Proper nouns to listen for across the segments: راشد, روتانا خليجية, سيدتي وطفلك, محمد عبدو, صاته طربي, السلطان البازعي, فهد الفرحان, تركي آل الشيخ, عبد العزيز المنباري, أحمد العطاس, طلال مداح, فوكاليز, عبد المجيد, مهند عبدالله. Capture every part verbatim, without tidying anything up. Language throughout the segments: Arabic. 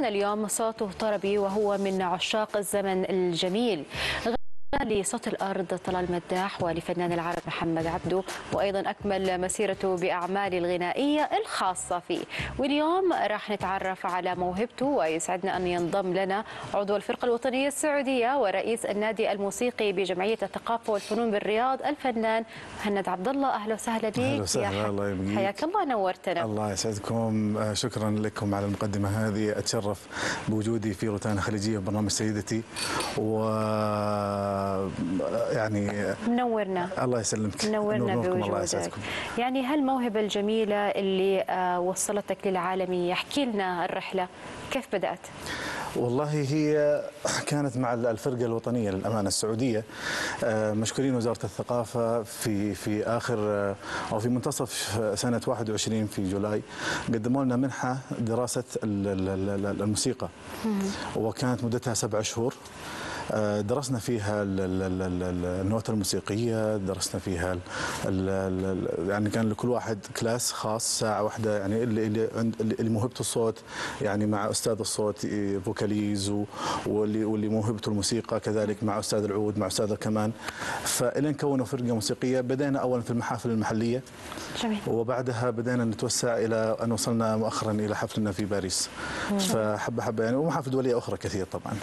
ضيفنا اليوم صاته طربي وهو من عشاق الزمن الجميل، لصوت الأرض طلال مداح ولفنان العرب محمد عبدو، وأيضا أكمل مسيرته بأعماله الغنائية الخاصة فيه. واليوم راح نتعرف على موهبته، ويسعدنا أن ينضم لنا عضو الفرقة الوطنية السعودية ورئيس النادي الموسيقي بجمعية الثقافة والفنون بالرياض الفنان مهند عبدالله. أهلا وسهلا بك. أهلا وسهلا، الله يبقيك، حياك الله، نورتنا. الله يسعدكم، شكرا لكم على المقدمة هذه. أتشرف بوجودي في روتانا خليجية وبرنامج سيدتي و يعني منورنا. الله يسلمك، منورنا بوجودك. يعني هالموهبة الجميلة اللي وصلتك للعالمية، احكي لنا الرحلة كيف بدأت؟ والله هي كانت مع الفرقة الوطنية للأمانة السعودية، مشكورين وزارة الثقافة في في آخر أو في منتصف سنة واحد وعشرين في جولاي قدموا لنا منحة دراسة الموسيقى، وكانت مدتها سبع شهور. درسنا فيها النوتة الموسيقية، درسنا فيها يعني كان لكل واحد كلاس خاص ساعة واحدة، يعني اللي اللي موهبته الصوت يعني مع أستاذ الصوت فوكاليز، واللي واللي موهبته الموسيقى كذلك مع أستاذ العود مع أستاذ الكمان. فإلين كونوا فرقة موسيقية بدأنا أولا في المحافل المحلية، جميل. وبعدها بدأنا نتوسع إلى أن وصلنا مؤخرا إلى حفلنا في باريس، فحبة حبة يعني، ومحافل دولية أخرى كثير طبعا.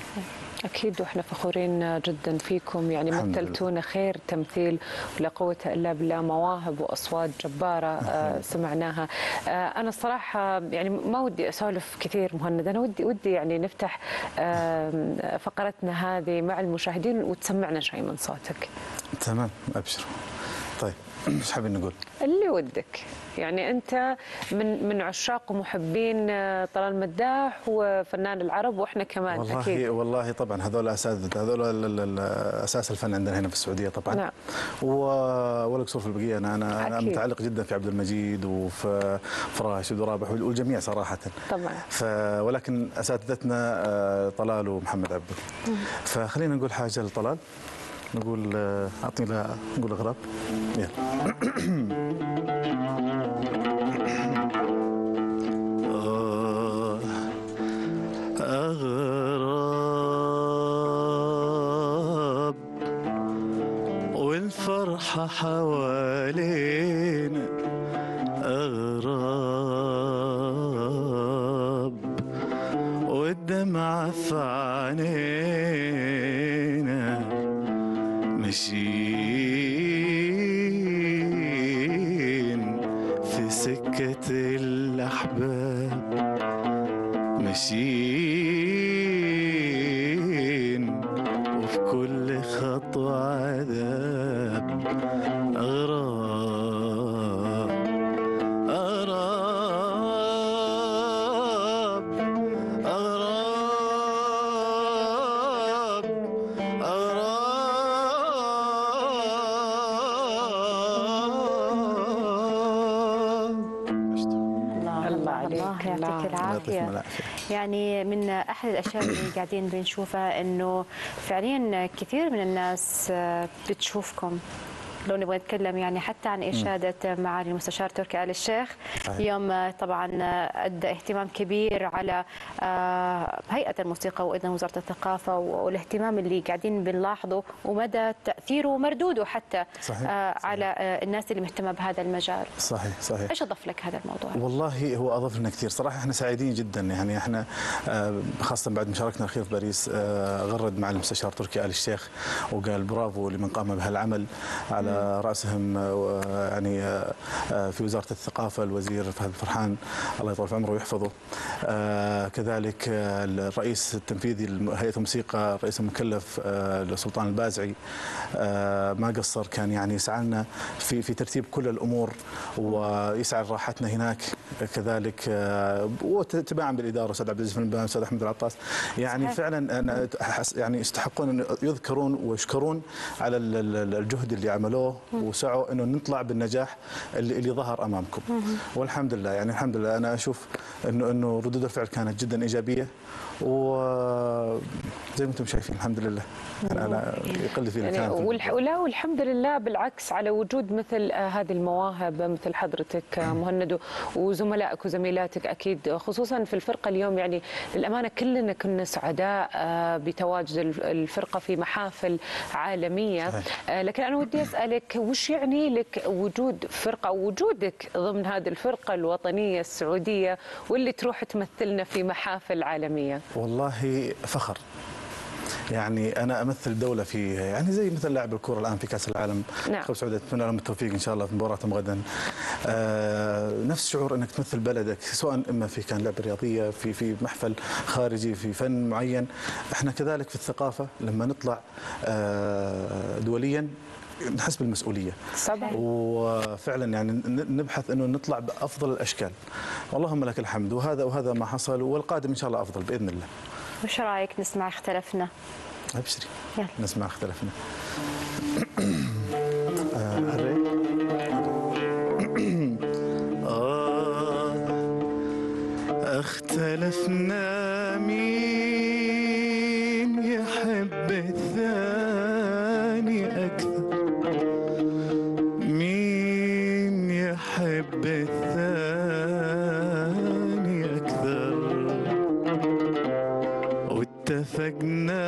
أكيد، وإحنا فخورين جدا فيكم، يعني مثلتونا خير تمثيل، ولا قوة إلا بالله، مواهب وأصوات جبارة آه سمعناها. آه أنا الصراحة يعني ما ودي أسولف كثير مهند، أنا ودي ودي يعني نفتح آه فقرتنا هذه مع المشاهدين وتسمعنا شيء من صوتك. تمام، أبشر. طيب ايش حابين نقول؟ اللي ودك، يعني انت من من عشاق ومحبين طلال مداح وفنان العرب، واحنا كمان والله اكيد. والله طبعا هذول اساتذه، هذول اساس الفن عندنا هنا في السعوديه طبعا. نعم. ولا قصور في البقيه، انا انا أكيد. متعلق جدا في عبد المجيد وفي راشد ورابح والجميع صراحه طبعا. ف ولكن اساتذتنا طلال ومحمد عبدو. فخلينا نقول حاجه لطلال، نقول اعطينا نقول اغراب. يلا اغراب والفرحه حوالينا، اغراب والدمعه في عينينا، ماشيين في سكة الأحباب، ماشيين وفي كل خطوة عذاب. أغراب أغراب أغراب أغراب العافية. يعني من أحد الأشياء اللي قاعدين بنشوفها أنه فعليا كثير من الناس بتشوفكم. لو نبغى نتكلم يعني حتى عن إشادة معالي المستشار تركي آل الشيخ، اليوم طبعا أدى اهتمام كبير على هيئة الموسيقى وأيضا وزارة الثقافة، والاهتمام اللي قاعدين بنلاحظه ومدى تأثيره ومردوده حتى صحيح. على الناس اللي مهتمة بهذا المجال. صحيح صحيح. إيش أضف لك هذا الموضوع؟ والله هو أضف لنا كثير صراحة، إحنا سعيدين جدا، يعني إحنا خاصة بعد مشاركتنا الأخيرة في باريس غرد معالي المستشار تركي آل الشيخ وقال برافو لمن قام بهالعمل، على رأسهم يعني في وزارة الثقافة الوزير فهد الفرحان الله يطول في عمره ويحفظه، كذلك الرئيس التنفيذي لهيئة الموسيقى الرئيس المكلف السلطان البازعي ما قصر، كان يعني يسعى لنا في في ترتيب كل الأمور ويسعى لراحتنا هناك، كذلك وتباعا بالإدارة أستاذ عبد العزيز المنباري أستاذ أحمد العطاس، يعني فعلا يعني يستحقون أن يذكرون ويشكرون على الجهد اللي عملوه وسعوا انه نطلع بالنجاح اللي, اللي ظهر امامكم. والحمد لله، يعني الحمد لله انا اشوف انه انه ردود الفعل كانت جدا ايجابيه، و زي ما انتم شايفين الحمد لله. انا انا يقل في يعني ولا والحمد لله بالعكس على وجود مثل هذه المواهب مثل حضرتك مهند وزملائك وزميلاتك اكيد خصوصا في الفرقه اليوم. يعني للامانه كلنا كنا سعداء بتواجد الفرقه في محافل عالميه، لكن انا ودي اسالك وش يعني لك وجود فرقه ووجودك ضمن هذه الفرقه الوطنيه السعوديه واللي تروح تمثلنا في محافل عالميه؟ والله فخر، يعني أنا أمثل دولة في يعني زي مثل لاعب الكرة الآن في كأس العالم. نعم. خلف سعودية أتمنى لهم التوفيق إن شاء الله في مباراتهم غدا. آه نفس شعور أنك تمثل بلدك سواء إما في كان لعبة رياضية في في محفل خارجي في فن معين. إحنا كذلك في الثقافة لما نطلع آه دوليا نحس بالمسؤوليه صحيح. وفعلا يعني نبحث انه نطلع بافضل الاشكال، اللهم لك الحمد. وهذا وهذا ما حصل، والقادم ان شاء الله افضل باذن الله. وش رايك نسمع اختلفنا؟ ابشري يلا نسمع اختلفنا. آه اختلفنا مين يحب الثاني اكثر، مين يحب الثاني أكثر، واتفقنا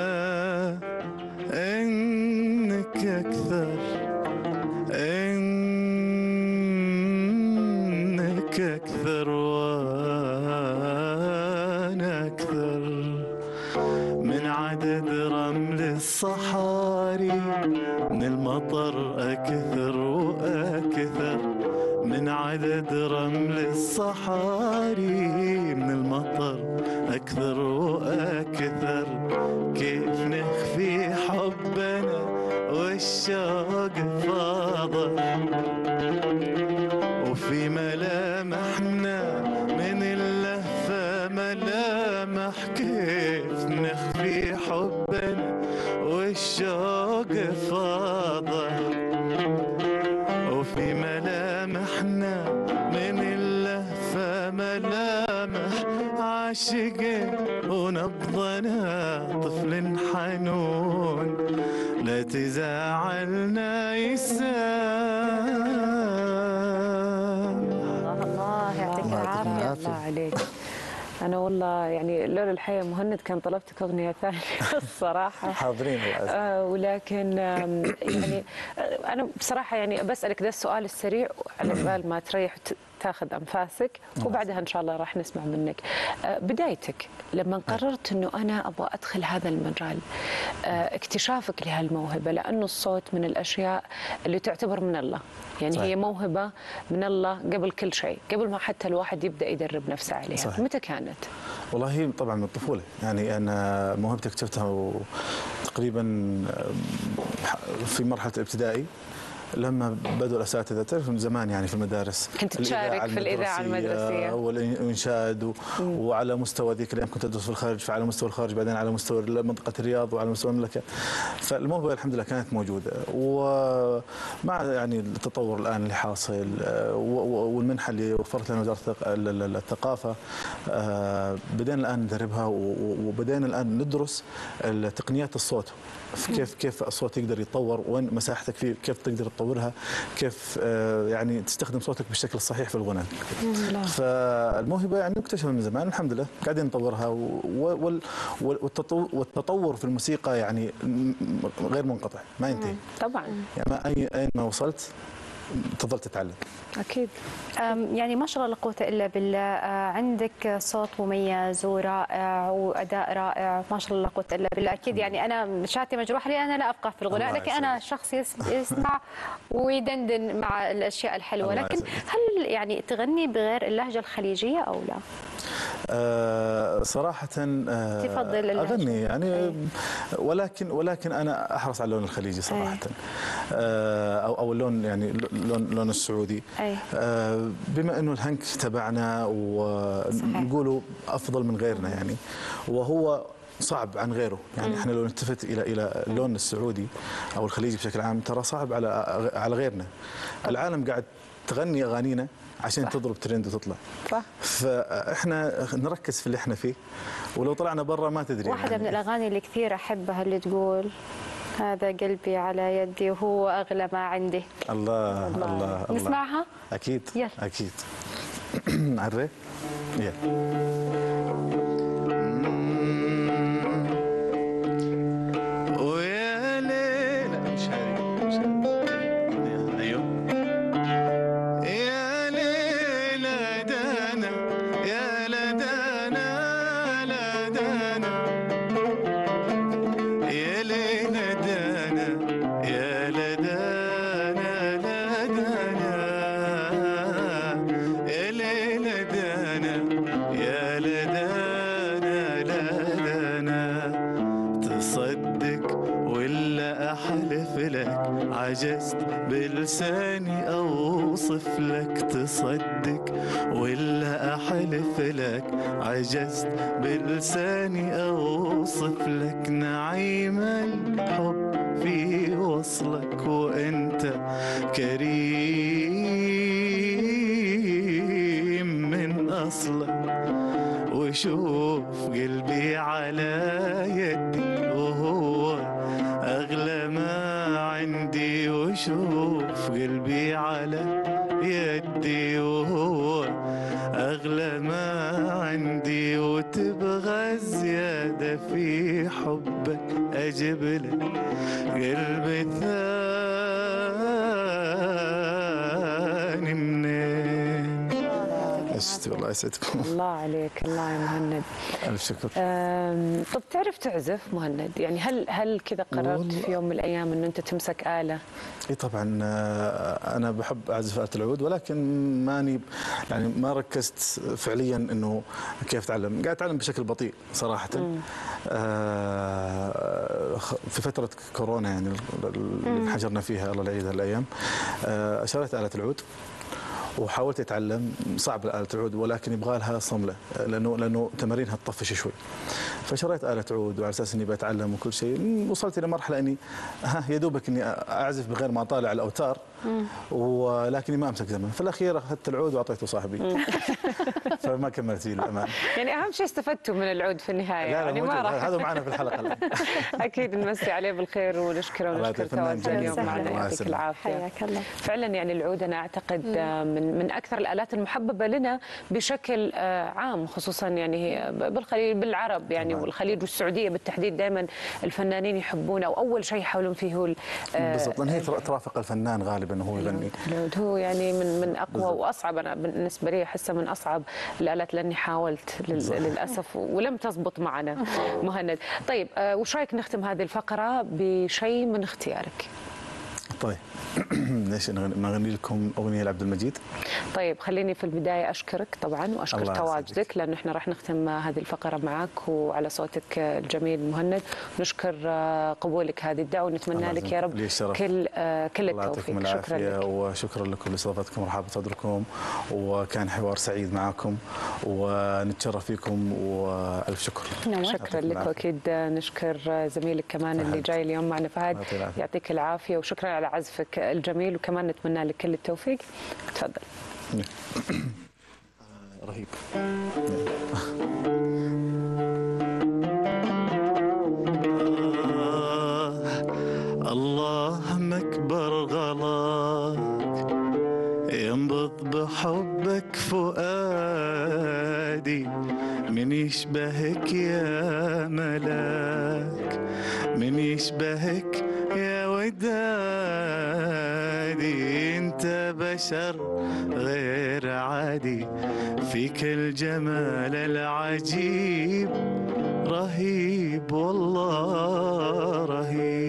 إنك أكثر إنك أكثر وأنا أكثر من عدد رمل الصحاري، من المطر أكثر وأكثر، من عدد رمل الصحاري، من المطر أكثر وأكثر. كيف نخفي حبنا والشوق فاضل، وفي ملامحنا من اللهفة ملامح. كيف نخفي حبنا والشوق فاضل، وفي ملامحنا من اللهفة ملامح. عاشقين ونبضنا طفل حنون، لا تزعلنا يسام. الله يعطيك العافية. الله عليك. أنا والله يعني لولا الحياة مهند كان طلبتك أغنية ثانية الصراحة. حاضرين للأسف. آه ولكن آه يعني آه أنا بصراحة يعني بسألك ذا السؤال السريع على بال ما تريح تاخذ أنفاسك وبعدها إن شاء الله راح نسمع منك. آه بدايتك لما قررت أنه أنا أبغى أدخل هذا المجال، آه اكتشافك لهالموهبة، لأنه الصوت من الأشياء اللي تعتبر من الله، يعني صحيح. هي موهبة من الله قبل كل شيء، قبل ما حتى الواحد يبدأ يدرب نفسه عليها. صحيح. متى كانت؟ والله طبعا من الطفولة، يعني أنا موهبتي اكتشفتها تقريبا في مرحلة ابتدائي لما بدوا الاساتذه، تعرف من زمان يعني في المدارس كنت تشارك في الاذاعه المدرسيه والانشاد و... وعلى مستوى ذيك الايام كنت ادرس في الخارج، فعلى مستوى الخارج بعدين على مستوى منطقه الرياض وعلى مستوى المملكه. فالموهبه الحمد لله كانت موجوده، ومع يعني التطور الان اللي حاصل والمنحه اللي وفرت لنا وزاره الثقافه بدينا الان ندربها، وبدينا الان ندرس تقنيات الصوت، كيف كيف الصوت يقدر يتطور، وين مساحتك فيه، كيف تقدر تطورها، كيف يعني تستخدم صوتك بالشكل الصحيح في الغناء. فالموهبه يعني مكتشفه من زمان الحمد لله، قاعدين نطورها، والتطور في الموسيقى يعني غير منقطع، ما ينتهي طبعا. يعني اين ما وصلت تظل تتعلم. أكيد. يعني ما شاء الله لا قوة إلا بالله، عندك صوت مميز ورائع وأداء رائع، ما شاء الله لا قوة إلا بالله. أكيد يعني أنا شاتي مجروح لي، أنا لا أفقه في الغناء، لكن أنا شخص يسمع ويدندن مع الأشياء الحلوة. لكن هل يعني تغني بغير اللهجة الخليجية أو لا؟ أه صراحة أه تفضل أغني يعني أي. ولكن ولكن أنا أحرص على اللون الخليجي صراحة، أه أو أو اللون يعني لون لون السعودي. أي. أه بما إنه الهنك تبعنا ونقوله أفضل من غيرنا يعني، وهو صعب عن غيره يعني. مم. احنا لو نلتفت الى الى اللون السعودي او الخليجي بشكل عام ترى صعب على على غيرنا. أه. العالم قاعد تغني اغانينا عشان صح. تضرب ترند وتطلع صح. فاحنا نركز في اللي احنا فيه ولو طلعنا برا ما تدري. واحدة يعني من الأغاني اللي كثير أحبها اللي تقول هذا قلبي على يدي وهو أغلى ما عندي. الله الله, الله. نسمعها؟ أكيد يلا. أكيد عرّي؟ يلا. ويا ليلى مش هاري مش هاري أيوه. يا ليلى دانا يا لدانا لدانا يا ليلى دانا يا لدانا لدانا يا ليلى دانا يا لدانا لدانا تصدق ولا أحلف لك عجزت بلساني أوصف لك تصدق ولا أحلف لك عجزت بلساني أوصف لك نعيم الحب في وصلك وأنت كريم من أصلك وشوف قلبي على يدي وهو أغلى ما عندي وشوف قلبي على يدي وهو أغلى ما عندي وتبغى زيادة في حبك أجيب لك قلبي ثاني منين. الله يسعدكم. الله عليك. الله يا مهند. ألف شكر. طب تعرف تعزف مهند؟ يعني هل هل كذا قررت في يوم من الأيام إنه أنت تمسك آلة؟ إي طبعًا أنا بحب أعزف آلة العود ولكن ماني يعني ما ركزت فعليًا إنه كيف أتعلم، قاعد أتعلم بشكل بطيء صراحة. آه في فترة كورونا يعني اللي انحجرنا فيها الله لا يعيدها الأيام آه أشارت آلة العود. وحاولت اتعلم صعب آلة العود ولكن يبغى لها صمله لانه لانه تمارينها تطفش شوي. فشريت آلة عود وعلى اساس اني بتعلم وكل شيء وصلت الى مرحله اني ها يا دوبك اني اعزف بغير ما اطالع الاوتار ولكني ما امسك زمن، في الاخير اخذت العود واعطيته صاحبي. فما كملت فيه للامانه. يعني اهم شيء استفدتوا من العود في النهايه. لا لا يعني ما راح هذا معنا في الحلقه الان. اكيد نمسي عليه بالخير ونشكره ونشكر تواصل اليوم على يعطيك العافيه. حياك الله. فعلا يعني العود انا اعتقد من من اكثر الالات المحببه لنا بشكل عام خصوصا يعني بالخليج بالعرب يعني طبعا. والخليج والسعوديه بالتحديد دائما الفنانين يحبونه واول شيء يحاولون فيه هو بالضبط لان هي ترافق الفنان غالبا هو يغني. هو يعني من من اقوى بالزبط. واصعب انا بالنسبه لي احسها من اصعب الالات لاني حاولت للاسف ولم تزبط معنا مهند. طيب وش رايك نختم هذه الفقره بشيء من اختيارك؟ طيب ليش ما اغني لكم اغنيه لعبد المجيد؟ طيب خليني في البدايه اشكرك طبعا واشكر تواجدك لانه احنا راح نختم هذه الفقره معك وعلى صوتك الجميل مهند ونشكر قبولك هذه الدعوه ونتمنى لك يا رب كل كل التوفيق. شكرا لك وشكرا لكم لاستضافتكم ورحابه صدركم وكان حوار سعيد معكم ونتشرف فيكم والف شكر. شكرا لك واكيد نشكر زميلك كمان اللي جاي اليوم معنا فهد يعطيك العافيه وشكرا على عزفك الجميل وكمان نتمنى لك كل التوفيق. تفضل. رهيب. الله مكبر غلاك ينبض بحبك فؤادي من يشبهك يا ملاك من يشبهك يا ودادي انت بشر غير عادي فيك الجمال العجيب رهيب والله رهيب